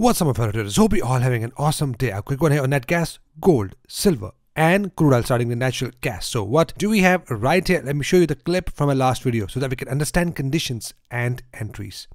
What's up my fellow traders, hope you're all having an awesome day. A quick one here on nat gas, gold, silver and crude oil, starting with natural gas. So what do we have right here? Let me show you the clip from my last video so that we can understand conditions and entries.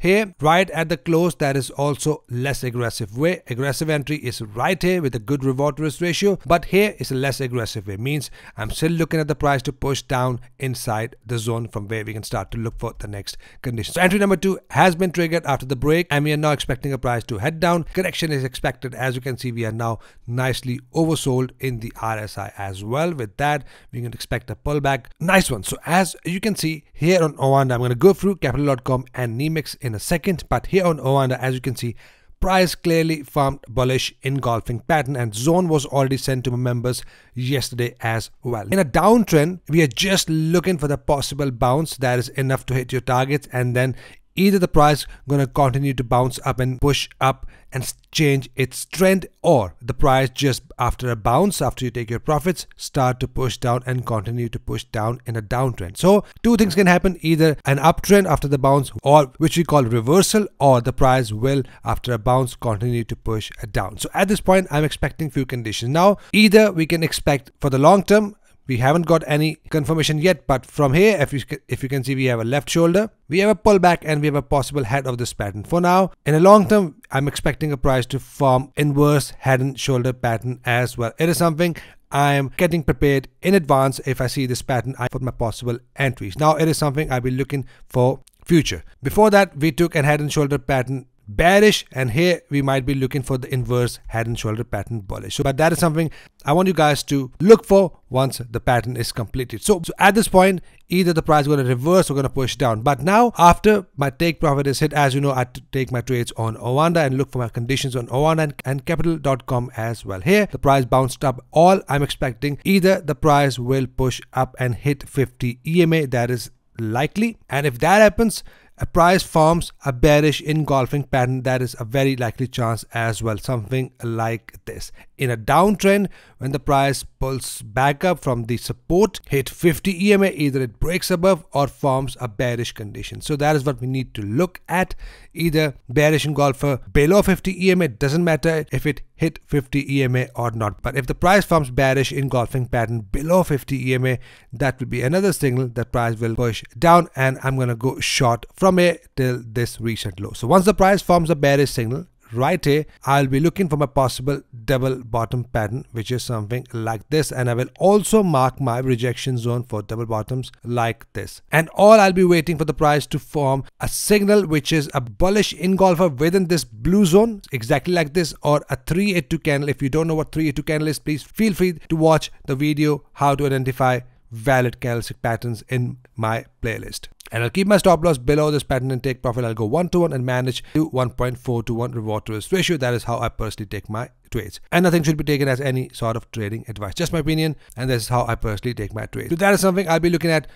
Here, right at the close, that is also less aggressive way. Aggressive entry is right here with a good reward risk ratio, but here is a less aggressive way. Means I'm still looking at the price to push down inside the zone from where we can start to look for the next condition. So entry number 2 has been triggered after the break and we are now expecting a price to head down. Correction is expected. As you can see, we are now nicely oversold in the RSI as well. With that, we can expect a pullback. Nice one. So as you can see here on OANDA, I'm going to go through Capital.com and NYMEX in a second, but here on OANDA, as you can see, price clearly formed bullish engulfing pattern and zone was already sent to my members yesterday as well. In a downtrend, we are just looking for the possible bounce that is enough to hit your targets, and then either the price gonna continue to bounce up and push up and change its trend, or the price just after a bounce, after you take your profits, start to push down and continue to push down in a downtrend. So two things can happen, either an uptrend after the bounce, or which we call reversal, or the price will after a bounce continue to push down. So at this point I'm expecting few conditions. Now either we can expect for the long term, we haven't got any confirmation yet, but from here, if you can see, we have a left shoulder, we have a pullback and we have a possible head of this pattern. For now, in the long term, I'm expecting a price to form inverse head and shoulder pattern as well. It is something I am getting prepared in advance. If I see this pattern, I put my possible entries. Now it is something I'll be looking for future. Before that, we took a head and shoulder pattern bearish, and here we might be looking for the inverse head and shoulder pattern bullish. So, but that is something I want you guys to look for once the pattern is completed. So at this point, either the price is going to reverse or going to push down. But now after my take profit is hit, as you know, I take my trades on OANDA and look for my conditions on OANDA and Capital.com as well. Here the price bounced up. All I'm expecting, either the price will push up and hit 50 EMA, that is likely, and if that happens, a price forms a bearish engulfing pattern, that is a very likely chance as well, something like this. In a downtrend, when the price pulls back up from the support, hit 50 EMA, either it breaks above or forms a bearish condition. So that is what we need to look at, either bearish engulfer below 50 EMA, it doesn't matter if it hit 50 EMA or not, but if the price forms bearish engulfing pattern below 50 EMA, that will be another signal that price will push down and I'm going to go short from here till this recent low. So once the price forms a bearish signal right here, I'll be looking for my possible double bottom pattern, which is something like this, and I will also mark my rejection zone for double bottoms like this, and all I'll be waiting for the price to form a signal which is a bullish engulfer within this blue zone, exactly like this, or a 382 candle. If you don't know what 382 candle is, please feel free to watch the video how to identify valid candlestick patterns in my playlist. And I'll keep my stop loss below this pattern and take profit. I'll go 1 to 1 and manage to 1.4 to 1 reward to risk ratio. That is how I personally take my trades. And nothing should be taken as any sort of trading advice. Just my opinion, and this is how I personally take my trades. So that is something I'll be looking at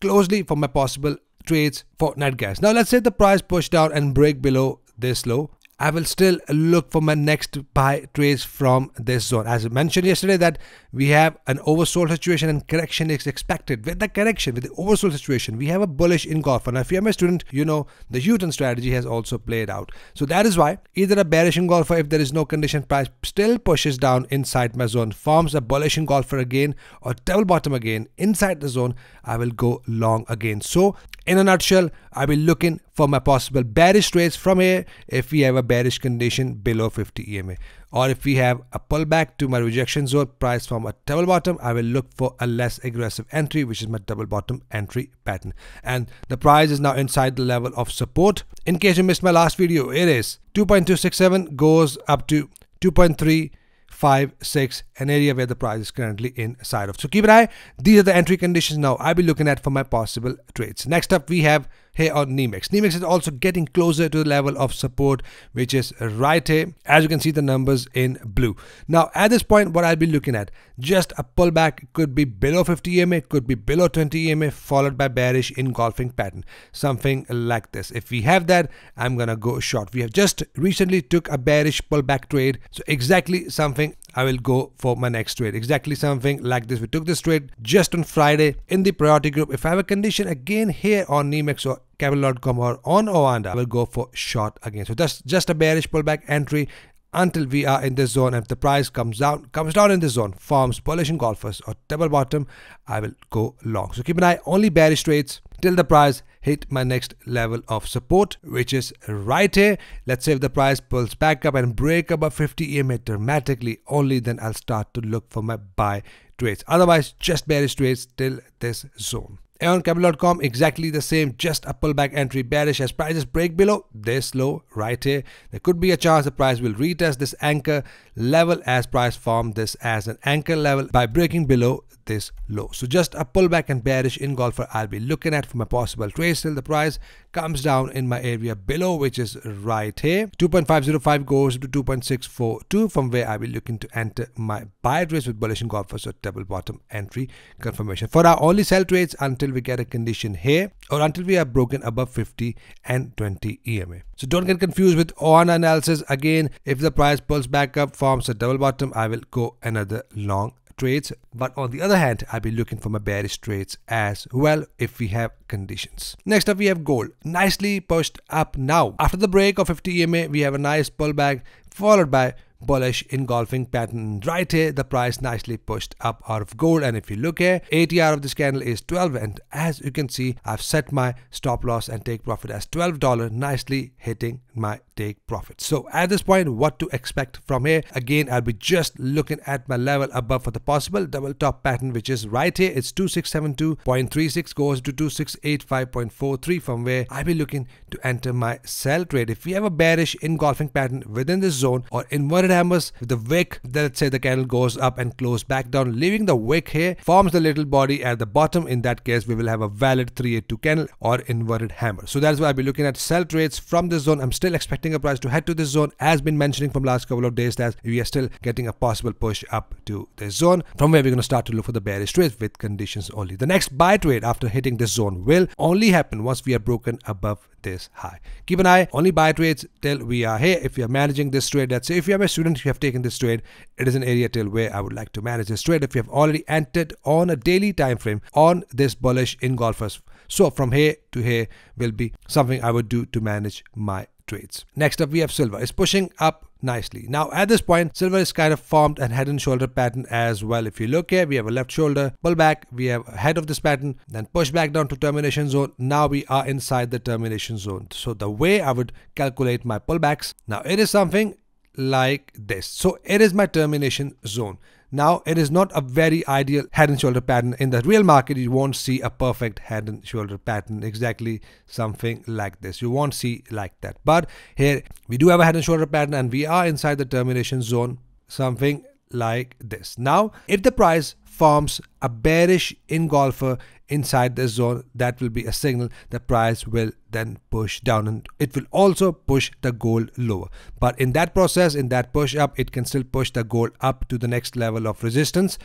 closely for my possible trades for nat gas. Now let's say the price push down and break below this low. I will still look for my next buy trades from this zone. As I mentioned yesterday, that we have an oversold situation and correction is expected. With the correction, with the oversold situation, we have a bullish engulfer. Now, if you are my student, you know the U-turn strategy has also played out. So that is why either a bearish engulfer, if there is no condition, price still pushes down inside my zone, forms a bullish engulfer again or double bottom again inside the zone, I will go long again. So in a nutshell, I will be looking for my possible bearish trades from here if we have a bearish condition below 50 EMA, or if we have a pullback to my rejection zone, price from a double bottom, I will look for a less aggressive entry, which is my double bottom entry pattern. And the price is now inside the level of support. In case you missed my last video, it is 2.267 goes up to 2.356, an area where the price is currently inside of. So keep an eye. These are the entry conditions now I'll be looking at for my possible trades. Next up, we have here on NYMEX. NYMEX is also getting closer to the level of support, which is right here. As you can see, the numbers in blue. Now, at this point, what I'll be looking at, just a pullback, could be below 50 EMA, could be below 20 EMA, followed by bearish engulfing pattern, something like this. If we have that, I'm gonna go short. We have just recently took a bearish pullback trade, so exactly something I will go for my next trade, exactly something like this. We took this trade just on Friday in the priority group. If I have a condition again here on NYMEX or Capital.com or on OANDA will go for short again. So that's just a bearish pullback entry until we are in this zone. If the price comes down in this zone, forms bullish engulfers or double bottom, I will go long. So keep an eye only bearish trades till the price hit my next level of support, which is right here. Let's say if the price pulls back up and break above 50 EMA dramatically, only then I'll start to look for my buy trades. Otherwise, just bearish trades till this zone. On Capital.com, exactly the same, just a pullback entry, bearish as prices break below this low right here. There could be a chance the price will retest this anchor level as price formed this as an anchor level by breaking below this low. So just a pullback and bearish engulfer I'll be looking at for my possible trades till the price comes down in my area below, which is right here. 2.505 goes to 2.642, from where I will be looking to enter my buy trades with bullish engulfer, so double bottom entry confirmation. For our only sell trades until we get a condition here or until we are broken above 50 and 20 EMA. So don't get confused with OANDA analysis. Again, if the price pulls back up, forms a double bottom, I will go another long trades, but on the other hand, I'll be looking for my bearish trades as well if we have conditions. Next up, we have gold, nicely pushed up now. After the break of 50 EMA, we have a nice pullback followed by bullish engulfing pattern right here. The price nicely pushed up out of gold, and if you look here, ATR of this candle is 12, and as you can see, I've set my stop loss and take profit as $12, nicely hitting my take profit. So at this point, what to expect from here? Again, I'll be just looking at my level above for the possible double top pattern, which is right here. It's 2672.36 goes to 2685.43, from where I'll be looking to enter my sell trade. If we have a bearish engulfing pattern within this zone or inverted hammers, the wick, let's say the candle goes up and close back down, leaving the wick here, forms the little body at the bottom. In that case, we will have a valid 382 candle or inverted hammer. So that's why I'll be looking at sell trades from this zone. I'm still expecting a price to head to this zone, as been mentioning from last couple of days, that we are still getting a possible push up to this zone, from where we're going to start to look for the bearish trades with conditions only. The next buy trade after hitting this zone will only happen once we are broken above this high. Keep an eye only buy trades till we are here. If you are managing this trade, let's say if you are a student, you have taken this trade, it is an area till where I would like to manage this trade. If you have already entered on a daily time frame on this bullish engulfers, so from here to here will be something I would do to manage my trades. Next up, we have silver. It's pushing up nicely. Now at this point, silver is kind of formed a head and shoulder pattern as well. If you look here, we have a left shoulder pull back, we have a head of this pattern, then push back down to termination zone. Now we are inside the termination zone. So the way I would calculate my pullbacks, now it is something like this. So it is my termination zone. Now it is not a very ideal head and shoulder pattern. In the real market, you won't see a perfect head and shoulder pattern, exactly something like this. You won't see like that. But here we do have a head and shoulder pattern, and we are inside the termination zone, something like this. Now, if the price forms a bearish engulfer inside this zone, that will be a signal the price will then push down, and it will also push the gold lower. But in that process, in that push up, it can still push the gold up to the next level of resistance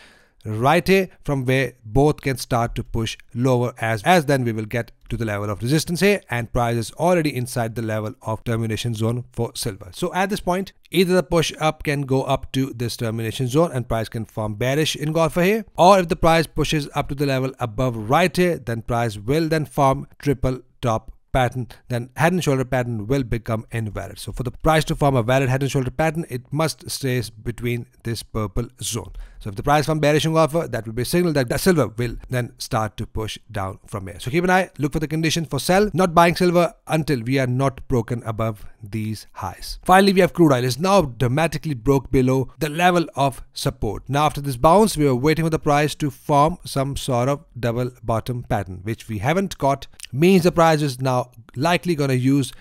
right here, from where both can start to push lower, as then we will get to the level of resistance here, and price is already inside the level of termination zone for silver. So at this point, either the push up can go up to this termination zone and price can form bearish engulfer here, or if the price pushes up to the level above right here, then price will then form triple top pattern, then head and shoulder pattern will become invalid. So for the price to form a valid head and shoulder pattern, it must stay between this purple zone. So if the price from bearish offer, that will be a signal that the silver will then start to push down from here. So keep an eye, look for the condition for sell, not buying silver until we are not broken above these highs. Finally, we have crude oil. It's now dramatically broke below the level of support. Now after this bounce, we were waiting for the price to form some sort of double bottom pattern, which we haven't got, means the price is now likely going to use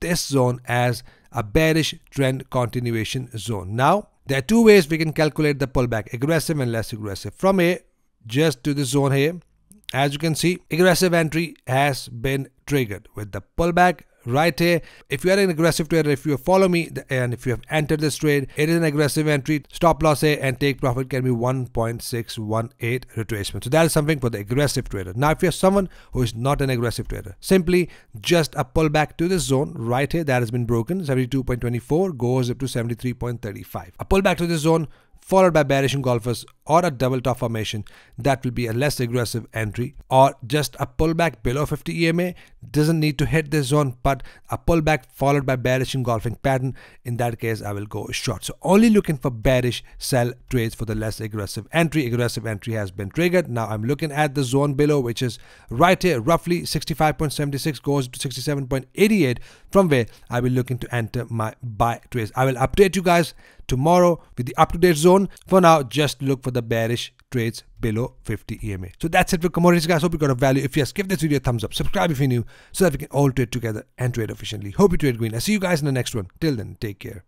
this zone as a bearish trend continuation zone. Now, there are two ways we can calculate the pullback, aggressive and less aggressive. From here, just to this zone here, as you can see, aggressive entry has been triggered with the pullback right here. If you are an aggressive trader, if you follow me and if you have entered this trade, it is an aggressive entry. Stop loss here and take profit can be 1.618 retracement. So that is something for the aggressive trader. Now if you are someone who is not an aggressive trader, simply just a pullback to this zone right here that has been broken, 72.24 goes up to 73.35. A pullback to this zone followed by bearish engulfers or a double top formation. That will be a less aggressive entry, or just a pullback below 50 EMA. Doesn't need to hit this zone, but a pullback followed by bearish engulfing pattern. In that case, I will go short. So only looking for bearish sell trades for the less aggressive entry. Aggressive entry has been triggered. Now I'm looking at the zone below, which is right here, roughly 65.76 goes to 67.88, from where I will looking to enter my buy trades. I will update you guys tomorrow with the up-to-date zone. For now, just look for the bearish trades below 50 EMA. So that's it for commodities, guys. Hope you got a value. If yes, give this video a thumbs up, subscribe if you're new, so that we can all trade together and trade efficiently. Hope you trade green. I'll see you guys in the next one. Till then, take care.